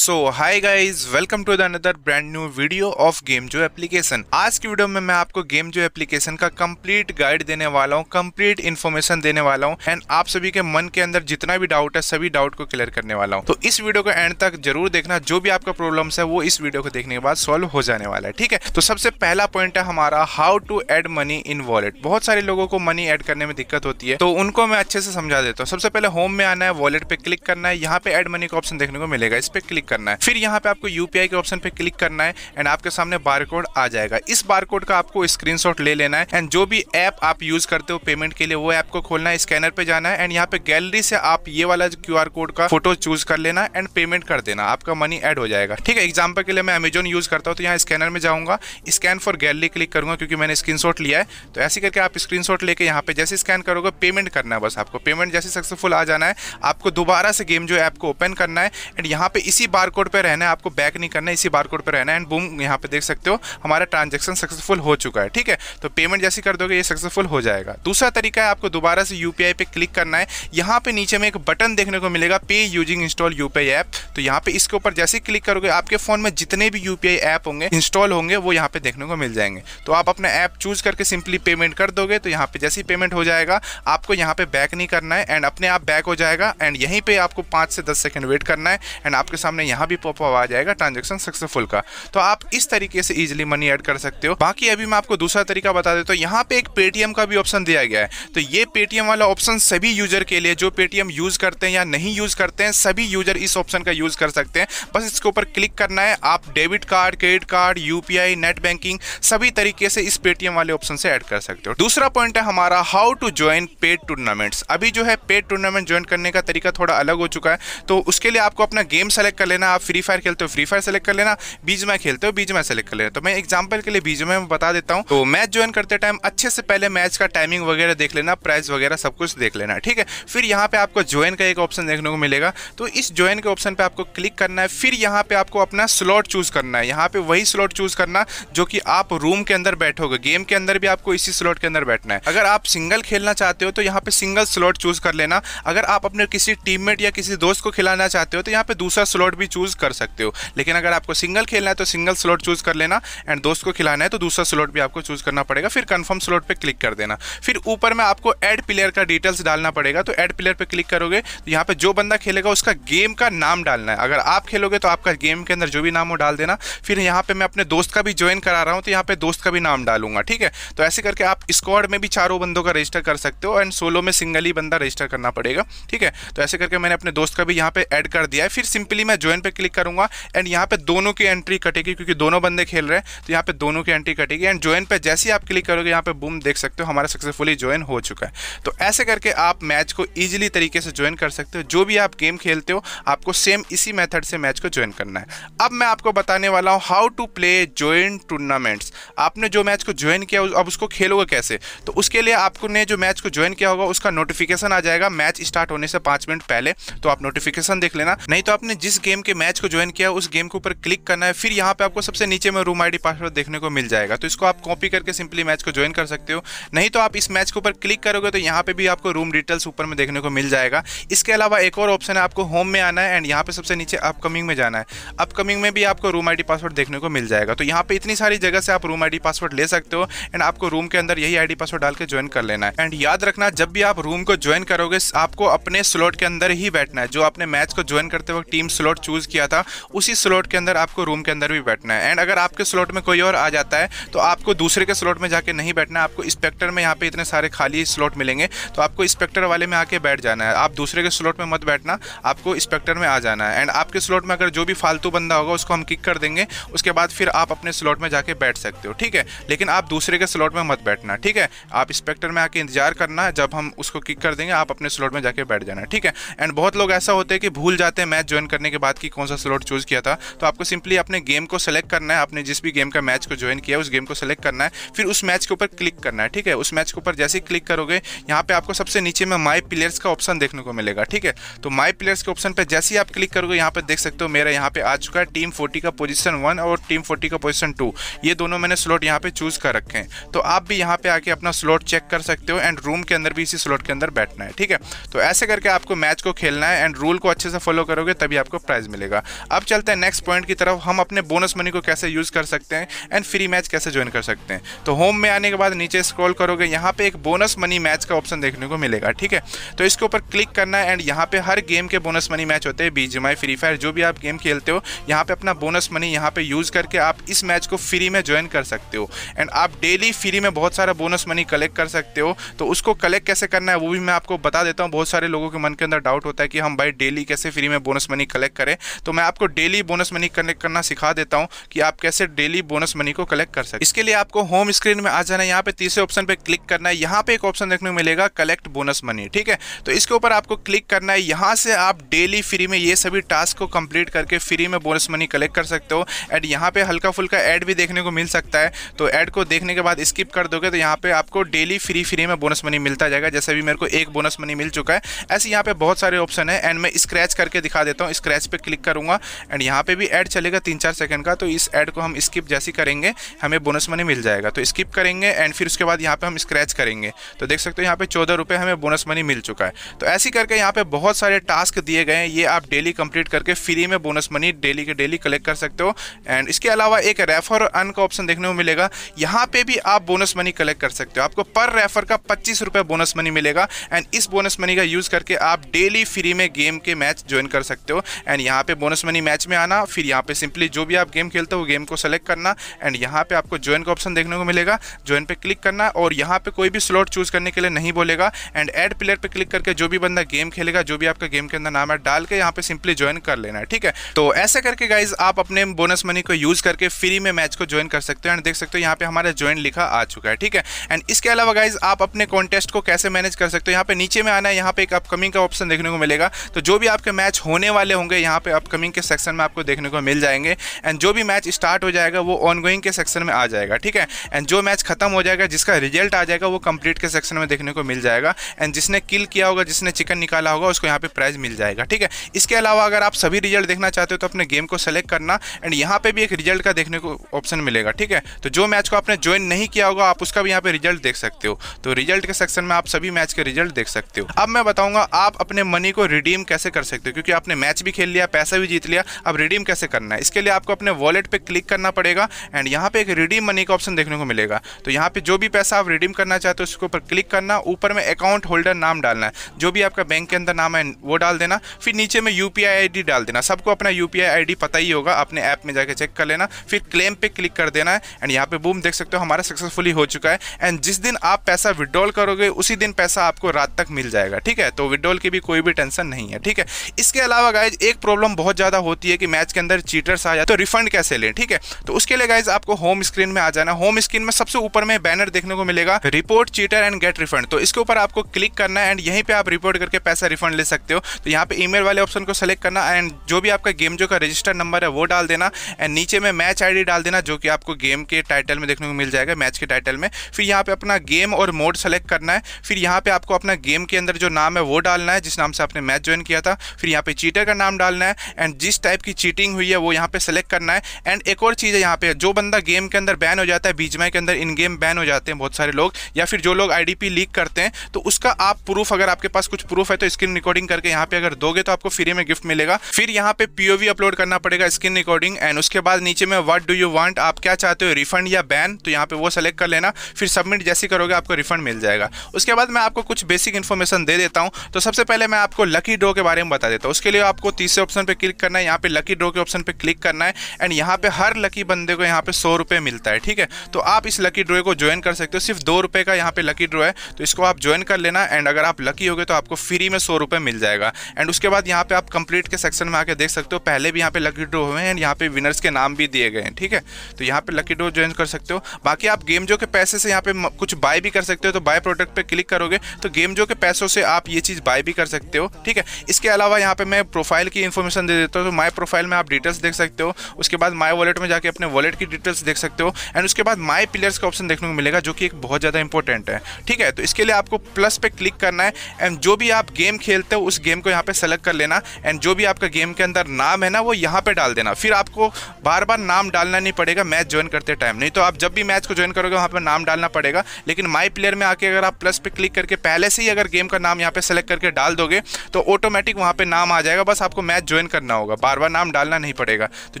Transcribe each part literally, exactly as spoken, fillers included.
So hi guys welcome to the another brand new video of Gamezo application. आज की video में मैं आपको गेमजो एप्लीकेशन का कंप्लीट गाइड देने वाला हूँ, कंप्लीट इन्फॉर्मेशन देने वाला हूँ एंड आप सभी के मन के अंदर जितना भी डाउट है सभी डाउट को क्लियर करने वाला हूँ। तो इस वीडियो को एंड तक जरूर देखना, जो भी आपका प्रॉब्लम्स है वो इस वीडियो को देखने के बाद सॉल्व हो जाने वाला है, ठीक है। तो सबसे पहला पॉइंट है हमारा how to add money in wallet. बहुत सारे लोगों को मनी एड करने में दिक्कत होती है तो उनको मैं अच्छे से समझा देता हूँ। सबसे पहले होम में आना है, वॉलेट पे क्लिक करना है, यहाँ पे एड मनी का ऑप्शन देखने को मिलेगा, इस पे क्लिक करना है। फिर यहाँ पे आपको यूपीआई के ऑप्शन पे क्लिक करना है एंड आपके सामने बारकोड आ जाएगा। इस बारकोड का आपको स्क्रीनशॉट ले लेना है एंड जो भी ऐप आप यूज करते हो पेमेंट के लिए वो ऐप को खोलना है, स्कैनर पे जाना है एंड यहाँ पे गैलरी से आप ये वाला क्यूआर कोड का फोटो चूज कर लेना एंड पेमेंट कर देना, आपका मनी एड हो जाएगा, ठीक है। एग्जाम्पल के लिए मैं अमेजोन यूज करता हूँ तो यहाँ स्कैनर में जाऊंगा, स्कैन फॉर गैलरी क्लिक करूंगा क्योंकि मैंने स्क्रीनशॉट लिया है। तो ऐसे करके आप स्क्रीनशॉट लेके यहाँ पे जैसे स्कैन करोगे पेमेंट करना है, बस आपको पेमेंट जैसे सक्सेसफुल आ जाना है। आपको दोबारा से गेम जो ऐप को ओपन करना है एंड यहाँ पे इसी बारकोड पे रहना है, आपको बैक नहीं करना है, इसी बारकोड पे रहना है एंड बूम यहाँ पे देख सकते हो हमारा ट्रांजैक्शन सक्सेसफुल हो चुका है, ठीक है। तो पेमेंट जैसे कर दोगे ये सक्सेसफुल हो जाएगा। दूसरा तरीका है आपको दोबारा से यूपीआई पे क्लिक करना है, यहाँ पे नीचे में एक बटन देखने को मिलेगा पे यूजिंग इंस्टॉल यूपीआई ऐप। तो यहाँ पे इसके ऊपर जैसे क्लिक करोगे आपके फोन में जितने भी यूपीआई ऐप होंगे इंस्टॉल होंगे वो यहाँ पे देखने को मिल जाएंगे। तो आप अपना ऐप चूज करके सिंपली पेमेंट कर दोगे तो यहाँ पे जैसे ही पेमेंट हो जाएगा आपको यहाँ पे बैक नहीं करना है एंड अपने आप बैक हो जाएगा एंड यहीं पे आपको पाँच से दस सेकंड वेट करना है एंड आपके सामने यहाँ भी पॉपअप आ जाएगा ट्रांजैक्शन सक्सेसफुल का। तो आप इस तरीके से इजीली मनी ऐड कर सकते हो। बाकी अभी मैं आपको दूसरा तरीका बता देता हूँ, यहाँ पे एक पेटीएम का भी ऑप्शन दिया गया है। तो ये पेटीएम वाला ऑप्शन सभी यूजर के लिए, जो पेटीएम यूज करते हैं या नहीं यूज करते हैं सभी यूजर इस ऑप्शन का यूज कर सकते हैं। बस इसके ऊपर क्लिक करना है, आप debit card, credit card, UPI, net banking सभी तरीके से इस पेटीएम वाले ऑप्शन से ऐड कर सकते हो। दूसरा पॉइंट है हमारा how to join paid tournaments. अभी जो है पेड टूर्नामेंट ज्वाइन करने का तरीका थोड़ा अलग हो चुका है, तो उसके लिए आपको अपना गेम सेलेक्ट कर लेना। आप फ्री फायर खेलते हो फ्री फायर सेलेक्ट कर लेना, बीजीएमआई खेलते हो बीजीएमआई सेलेक्ट कर लेना। तो मैं एग्जांपल के लिए बीजीएमआई में बता देता हूं। तो मैच ज्वाइन करते टाइम अच्छे से पहले मैच का टाइमिंग वगैरह देख लेना, प्राइस वगैरह सब कुछ देख लेना, ठीक है। फिर यहाँ पे आपको ज्वाइन का एक ऑप्शन देखने को मिलेगा, तो इस ज्वाइन के ऑप्शन पे आपको क्लिक करना है। फिर यहाँ पे आपको अपना स्लॉट चूज करना है, यहाँ पे वही स्लॉट चूज करना जो कि आप रूम के अंदर बैठोगे, गेम के अंदर भी आपको इसी स्लॉट के अंदर बैठना है। अगर आप सिंगल खेलना चाहते हो तो यहाँ पे सिंगल स्लॉट चूज कर लेना, अगर आप अपने किसी टीममेट या किसी दोस्त को खिलाना चाहते हो तो यहाँ पे दूसरा स्लॉट भी चूज कर सकते हो। लेकिन अगर आपको सिंगल खेलना है तो सिंगल स्लॉट चूज कर लेना एंड दोस्त को खिलाना है तो दूसरा स्लॉट भी आपको चूज करना पड़ेगा। फिर कंफर्म स्लॉट पे क्लिक कर देना, फिर ऊपर में आपको ऐड प्लेयर का डिटेल्स डालना पड़ेगा। तो ऐड प्लेयर पे क्लिक करोगे तो यहाँ पे जो बंदा खेलेगा उसका गेम का नाम डालना है, अगर आप खेलोगे तो आपका गेम के अंदर जो भी नाम हो डाल देना। फिर यहाँ पे मैं अपने दोस्त का भी ज्वाइन करा रहा हूँ तो यहाँ पे दोस्त का भी नाम डालूंगा, ठीक है। तो ऐसे करके आप स्क्वाड में भी चारों बंदों का रजिस्टर कर सकते हो एंड सोलो में सिंगल ही बंदा रजिस्टर करना पड़ेगा, ठीक है। तो ऐसे करके मैंने अपने दोस्त का भी यहाँ पे ऐड कर दिया है। फिर सिंपली मैं ज्वाइन पे क्लिक करूंगा एंड यहाँ पे दोनों की एंट्री कटेगी क्योंकि दोनों बंदे खेल रहे हैं तो यहाँ पे दोनों की एंट्री कटेगी एंड ज्वाइन पे जैसे ही आप क्लिक करोगे यहाँ पे बूम देख सकते हो हमारा सक्सेसफुली ज्वाइन हो चुका है। तो ऐसे करके आप मैच को ईजिली तरीके से ज्वाइन कर सकते हो, जो भी आप गेम खेलते हो आपको सेम इसी मेथड से मैच को ज्वाइन करना है। अब मैं आपको बताने वाला हूँ how to play join tournaments. आपने जो मैच को ज्वाइन किया अब उसको खेलोगे कैसे, तो उसके लिए आपने जो मैच को ज्वाइन किया होगा उसका नोटिफिकेशन आ जाएगा मैच स्टार्ट होने से पाँच मिनट पहले, तो आप नोटिफिकेशन देख लेना। नहीं तो आपने जिस गेम के मैच को ज्वाइन किया उस गेम के ऊपर क्लिक करना है, फिर यहाँ पे आपको सबसे नीचे में रूम आईडी पासवर्ड देखने को मिल जाएगा, तो इसको आप कॉपी करके सिंपली मैच को ज्वाइन कर सकते हो। नहीं तो आप इस मैच के ऊपर क्लिक करोगे तो यहाँ पे भी आपको रूम डिटेल्स ऊपर में देखने को मिल जाएगा। इसके अलावा एक और ऑप्शन है, आपको होम में आना है एंड यहाँ पे सबसे नीचे अपकमिंग में जाना है, अपकमिंग में भी आपको रूम आईडी पासवर्ड देखने को मिल जाएगा। तो यहाँ पे इतनी सारी जगह से आप रूम आईडी पासवर्ड ले सकते हो एंड आपको रूम के अंदर यही आईडी पासवर्ड डाल के ज्वाइन कर लेना है। एंड याद रखना जब भी आप रूम को ज्वाइन करोगे आपको अपने स्लॉट के अंदर ही बैठना है, जो आपने मैच को ज्वाइन करते वक्त टीम स्लॉट चूज किया था उसी स्लॉट के अंदर आपको रूम के अंदर भी बैठना है। एंड अगर आपके स्लॉट में कोई और आ जाता है तो आपको दूसरे के स्लॉट में जाके नहीं बैठना है, आपको स्पेक्टर में यहाँ पे इतने सारे खाली स्लॉट मिलेंगे तो आपको स्पेक्टर वाले में आके बैठ जाना है, आप दूसरे के स्लॉट में मत बैठना, आपको स्पेक्टर में आ जाना है। एंड आपके स्लॉट में अगर जो भी फालतू बंदा होगा उसको हम किक कर देंगे, उसके बाद फिर आप अपने स्लॉट में जाके बैठ सकते हो, ठीक है। लेकिन आप दूसरे के स्लॉट में मत बैठना, ठीक है। आप स्पेक्टर में आके इंतजार करना, जब हम उसको किक कर देंगे आप अपने स्लॉट में जाके बैठ जाना, ठीक है। एंड बहुत लोग ऐसा होते हैं कि भूल जाते हैं मैच ज्वाइन करने के बाद कि कौन सा स्लॉट चूज किया था, तो आपको सिंपली अपने गेम को सेलेक्ट करना है, आपने जिस भी गेम का मैच को ज्वाइन किया उस गेम को सेलेक्ट करना है, फिर उस मैच के ऊपर क्लिक करना है, ठीक है। उस मैच के ऊपर जैसे ही क्लिक करोगे यहाँ पे आपको सबसे नीचे में माई प्लेयर्स का ऑप्शन देखने को मिलेगा, ठीक है। तो माई प्लेयर्स के ऑप्शन पर जैसे ही आप क्लिक करोगे यहाँ पे देख सकते हो मेरा यहाँ पे आ चुका है टीम फोर्टी का पोजीशन वन और टीम फोर्टी का पोजीशन टू, ये दोनों मैंने स्लॉट यहाँ पे चूज कर रखे हैं। तो आप भी यहाँ पे आके अपना स्लॉट चेक कर सकते हो एंड रूम के अंदर भी इसी स्लॉट के अंदर बैठना है, ठीक है। तो ऐसे करके आपको मैच को खेलना है एंड रूल को अच्छे से फॉलो करोगे तभी आपको प्राइज मिलेगा। अब चलते हैं नेक्स्ट पॉइंट की तरफ, हम अपने बोनस मनी को कैसे यूज़ कर सकते हैं एंड फ्री मैच कैसे ज्वाइन कर सकते हैं। तो होम में आने के बाद नीचे स्क्रॉल करोगे, यहाँ पे एक बोनस मनी मैच का ऑप्शन देखने को मिलेगा, ठीक है। तो इसके ऊपर क्लिक करना है एंड यहाँ पे हर गेम के बोनस मनी मैच होते हैं, बीजीएमआई, फ्री फायर, जो भी आप गेम खेलते हो यहाँ पे अपना बोनस मनी यहाँ पे यूज़ करके आप इस मैच को फ्री में ज्वाइन कर सकते हो एंड आप डेली फ्री में बहुत सारा बोनस मनी कलेक्ट कर सकते हो। तो उसको कलेक्ट कैसे करना है वो भी मैं आपको बता देता हूँ। बहुत सारे लोगों के मन के अंदर डाउट होता है कि हम भाई डेली कैसे फ्री में बोनस मनी कलेक्ट करें, तो मैं आपको डेली बोनस मनी कलेक्ट करना सिखा देता हूँ कि आप कैसे डेली बोनस मनी को कलेक्ट कर सकते। इसके लिए आपको होम स्क्रीन में आ जाना है, यहाँ पे तीसरे ऑप्शन पे क्लिक करना है, यहाँ पे एक ऑप्शन देखने को मिलेगा कलेक्ट बोनस मनी, ठीक है। तो इसके ऊपर आपको क्लिक करना है, यहाँ से आप डेली फ्री में ये सभी टास्क को कंप्लीट करके फ्री में बोनस मनी कलेक्ट कर सकते हो एंड यहाँ पे हल्का फुल्का ऐड भी देखने को मिल सकता है। तो ऐड को देखने के बाद स्किप कर दोगे तो यहाँ पे आपको डेली फ्री फ्री में बोनस मनी मिलता जाएगा। जैसे भी मेरे को एक बोनस मनी मिल चुका है, ऐसे यहाँ पे बहुत सारे ऑप्शन है एंड मैं स्क्रैच करके दिखा देता हूँ। स्क्रैच पे क्लिक करूँगा एंड यहाँ पे भी ऐड चलेगा तीन चार सेकंड का, तो इस ऐड को हम स्किप जैसे करेंगे हमें बोनस मनी मिल जाएगा। तो स्किप करेंगे एंड फिर उसके बाद यहाँ पे हम स्क्रैच करेंगे तो देख सकते हो यहाँ पे चौदह रुपये हमें बोनस मनी मिल चुका है। तो ऐसे करके यहाँ पे बहुत सारे टास्क दिए गए हैं, ये आप डेली कंप्लीट करके फ्री में बोनस मनी डेली के डेली कलेक्ट कर सकते हो। एंड इसके अलावा एक रेफर और अर्न का ऑप्शन देखने को मिलेगा, यहाँ पे भी आप बोनस मनी कलेक्ट कर सकते हो। आपको पर रेफर का पच्चीस रुपये बोनस मनी मिलेगा एंड इस बोनस मनी का यूज़ करके आप डेली फ्री में गेम के मैच ज्वाइन कर सकते हो। एंड यहाँ पे बोनस मनी मैच में आना, फिर यहाँ पे सिंपली जो भी आप गेम खेलते हो गेम को सेलेक्ट करना एंड यहाँ पे आपको ज्वाइन का ऑप्शन देखने को मिलेगा, ज्वाइन पे क्लिक करना और यहाँ पे कोई भी स्लॉट चूज करने के लिए नहीं बोलेगा एंड ऐड प्लेयर पे क्लिक करके जो भी बंदा गेम खेलेगा, जो भी आपका गेम के अंदर नाम है, डाल के यहाँ पे सिंपली ज्वाइन कर लेना है, ठीक है। तो ऐसा करके गाइज आप अपने बोनस मनी को यूज करके फ्री में मैच को ज्वाइन कर सकते हो एंड देख सकते हो यहाँ पे हमारा ज्वाइन लिखा आ चुका है, ठीक है। एंड इसके अलावा गाइज आप अपने कॉन्टेस्ट को कैसे मैनेज कर सकते हो, यहाँ पे नीचे में आना है, यहाँ पे एक अपकमिंग का ऑप्शन देखने को मिलेगा। तो जो भी आपके मैच होने वाले होंगे यहाँ पे अपकमिंग के सेक्शन में आपको देखने को मिल जाएंगे एंड जो भी मैच स्टार्ट हो जाएगा वो ऑनगोइंग के सेक्शन में आ जाएगा, ठीक है। एंड जो मैच खत्म हो जाएगा जिसका रिजल्ट आ जाएगा वो कंप्लीट के सेक्शन में देखने को मिल जाएगा एंड जिसने किल किया होगा, जिसने चिकन निकाला होगा उसको यहाँ पे प्राइज मिल जाएगा, ठीक है। इसके अलावा अगर आप सभी रिजल्ट देखना चाहते हो तो अपने गेम को सेलेक्ट करना एंड यहाँ पे भी एक रिजल्ट का देखने को ऑप्शन मिलेगा, ठीक है। तो जो मैच को आपने ज्वाइन नहीं किया होगा आप उसका भी यहाँ पे रिजल्ट देख सकते हो। तो रिजल्ट के सेक्शन में आप सभी मैच के रिजल्ट देख सकते हो। अब मैं बताऊंगा आप अपने मनी को रिडीम कैसे कर सकते हो, क्योंकि आपने मैच भी खेल लिया, पैसा भी जीत लिया, अब रिडीम कैसे करना है। इसके लिए आपको अपने वॉलेट पे क्लिक करना पड़ेगा एंड यहाँ पे एक रिडीम मनी का ऑप्शन देखने को मिलेगा। तो यहाँ पे जो भी पैसा आप रिडीम करना चाहते हो उसके ऊपर क्लिक करना, ऊपर में अकाउंट होल्डर नाम डालना है, जो भी आपका बैंक के अंदर नाम है वो डाल देना, फिर नीचे में यूपीआई आईडी डाल देना। सबको अपना यूपीआई आईडी पता ही होगा, अपने ऐप में जाके चेक कर लेना, फिर क्लेम पे क्लिक कर देना है एंड यहाँ पे बूम देख सकते हो हमारा सक्सेसफुली हो चुका है। एंड जिस दिन आप पैसा विड्रॉल करोगे उसी दिन पैसा आपको रात तक मिल जाएगा, ठीक है। तो विड्रॉल की भी कोई भी टेंशन नहीं है, ठीक है। इसके अलावा गाइज एक प्रॉब्लम बहुत ज्यादा होती है कि मैच के अंदर चीटर्स आ जाए तो रिफंड कैसे लें, ठीक है। तो उसके लिए गाइज आपको होम स्क्रीन में आ जाना, होम स्क्रीन में सबसे ऊपर में बैनर देखने को मिलेगा report cheater and get refund. तो इसके ऊपर आपको क्लिक करना है एंड यहीं पे आप रिपोर्ट करके पैसा रिफंड ले सकते हो। तो यहाँ पे ईमेल वाले ऑप्शन को सेलेक्ट करना एंड जो भी आपका गेम जो का रजिस्टर्ड नंबर है वो डाल देना एंड नीचे में मैच आईडी डाल देना, जो कि आपको गेम के टाइटल में देखने को मिल जाएगा, मैच के टाइटल में। फिर यहाँ पे अपना गेम और मोड सेलेक्ट करना है, फिर यहाँ पे आपको अपना गेम के अंदर जो नाम है वो डालना है, जिस नाम से आपने मैच ज्वाइन किया था, फिर यहाँ पे चीटर का नाम डालना है एंड जिस टाइप की चीटिंग हुई है वो यहाँ पे सेलेक्ट करना है। एंड एक और चीज़ है यहाँ पे, जो बंदा गेम के अंदर बैन हो जाता है, बीजीएमआई के अंदर इन गेम बैन हो जाते हैं बहुत सारे लोग, या फिर जो लोग आईडीपी लीक करते हैं, तो उसका आप प्रूफ, अगर आपके पास कुछ प्रूफ है तो स्क्रीन रिकॉर्डिंग करके यहाँ पे अगर दोगे तो आपको फ्री में गिफ्ट मिलेगा। फिर यहाँ पे पीओवी अपलोड करना पड़ेगा, स्क्रीन रिकॉर्डिंग, एंड उसके बाद नीचे में व्हाट डू यू वांट, आप क्या चाहते हो, रिफंड या बैन, तो यहाँ पे वो सेलेक्ट कर लेना। फिर सबमिट जैसे करोगे आपको रिफंड मिल जाएगा। उसके बाद मैं आपको कुछ बेसिक इन्फॉर्मेशन दे देता हूँ। तो सबसे पहले मैं आपको लकी ड्रॉ के बारे में बता देता हूँ। उसके लिए आपको तीसरे ऑप्शन पे क्लिक करना है, यहाँ पे लकी ड्रॉ के ऑप्शन पे क्लिक करना है एंड यहाँ पे हर लकी बंदे को यहाँ पे सौ रुपये मिलता है, ठीक है। तो आप इस लकी ड्रॉ को ज्वाइन कर सकते हो, सिर्फ दो रुपये का यहाँ पे लकी ड्रॉ है, तो इसको आप ज्वाइन कर लेना एंड अगर आप लकी हो गए तो आपको फ्री में सौ रुपये मिल जाएगा। एंड उसके बाद यहाँ पे आप कंप्लीट के सेक्शन में आके देख सकते हो, पहले भी यहाँ पे लकी ड्रॉ हुए हैं एंड यहाँ पे विनर्स के नाम भी दिए गए हैं, ठीक है। तो यहाँ पे लकी ड्रॉ ज्वाइन कर सकते हो। बाकी आप गेम जो के पैसे से यहाँ पे कुछ बाय भी कर सकते हो, तो बाय प्रोडक्ट पे क्लिक करोगे तो गेम जो के पैसों से आप ये चीज़ बाय भी कर सकते हो, ठीक है। इसके अलावा यहाँ पे मैं प्रोफाइल की इन्फॉर्मेशन दे देता हूँ। तो माई प्रोफाइल में आप डिटेल्स देख सकते हो, उसके बाद माई वॉलेट में जाके अपने वॉलेट की डिटेल्स देख सकते हो एंड उसके बाद माई प्लेयर्स का ऑप्शन देखने को मिलेगा, जो कि एक बहुत ज़्यादा इंपॉर्टेंट है, ठीक है। तो इसके लिए आपको प्लस पे क्लिक करना है एंड जो भी आप गेम खेलते हो उस गेम को यहाँ पे सेलेक्ट कर लेना एंड जो भी आपका गेम के अंदर नाम है ना वो यहाँ पे डाल देना। फिर आपको बार बार नाम डालना नहीं पड़ेगा मैच ज्वाइन करते टाइम, नहीं तो आप जब भी मैच को ज्वाइन करोगे वहाँ पे नाम डालना पड़ेगा। लेकिन माई प्लेयर में आके अगर आप प्लस पे क्लिक करके पहले से ही अगर गेम का नाम यहाँ पे सेलेक्ट करके डाल दोगे तो ऑटोमेटिक वहाँ पे नाम आ जाएगा, बस आपको मैच ज्वाइन ज्वाइन करना होगा, बार बार नाम डालना नहीं पड़ेगा। तो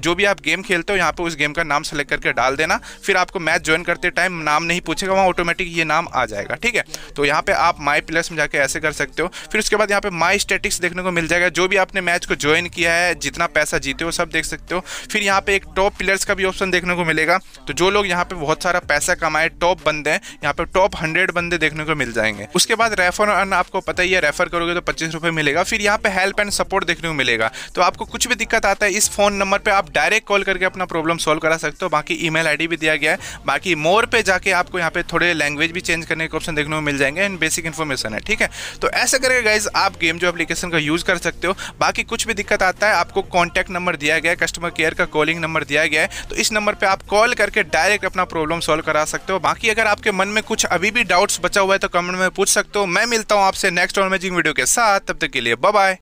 जो भी आप गेम खेलते हो यहाँ पे उस गेम का नाम सेलेक्ट करके डाल देना, फिर आपको मैच ज्वाइन करते टाइम नाम नहीं पूछेगा, वहाँ ऑटोमेटिक ये नाम आ जाएगा। ठीक है, तो यहाँ पे आप माई प्लेस में जाके ऐसे कर सकते हो। फिर उसके बाद यहाँ पे माई स्टेटिक्स देखने को मिल जाएगा, जो भी आपने मैच को ज्वाइन किया है, जितना पैसा जीते हो सब देख सकते हो। फिर यहाँ पे एक टॉप प्लेयर्स का भी ऑप्शन देखने को मिलेगा, तो जो लोग यहाँ पे बहुत सारा पैसा कमाए, टॉप बंदे हैं, यहाँ पे टॉप हंड्रेड बंदे देखने को मिल जाएंगे। उसके बाद रेफर अर्न, आपको पता ही है, रेफर करोगे तो पच्चीस रुपये मिलेगा। फिर यहाँ पे हेल्प एंड सपोर्ट देखने को मिलेगा, तो आपको कुछ भी दिक्कत आता है इस फोन नंबर पे आप डायरेक्ट कॉल करके अपना प्रॉब्लम सॉल्व करा सकते हो। बाकी ईमेल आईडी भी दिया गया है। बाकी मोर पे जाके आपको यहाँ पे थोड़े लैंग्वेज भी चेंज करने के ऑप्शन देखने को मिल जाएंगे, एंड बेसिक इन्फॉर्मेशन है। ठीक है, तो ऐसा करके गाइज आप गेम जो एप्लीकेशन का यूज कर सकते हो। बाकी कुछ भी दिक्कत आता है, आपको कॉन्टैक्ट नंबर दिया गया है, कस्टमर केयर का कॉलिंग नंबर दिया गया है, तो इस नंबर पर आप कॉल करके डायरेक्ट अपना प्रॉब्लम सॉल्व करा सकते हो। बाकी अगर आपके मन में कुछ अभी भी डाउट्स बचा हुआ है तो कमेंट में पूछ सकते हो। मैं मिलता हूँ आपसे नेक्स्ट अमेजिंग वीडियो के साथ, तब तक के लिए बाय बाय।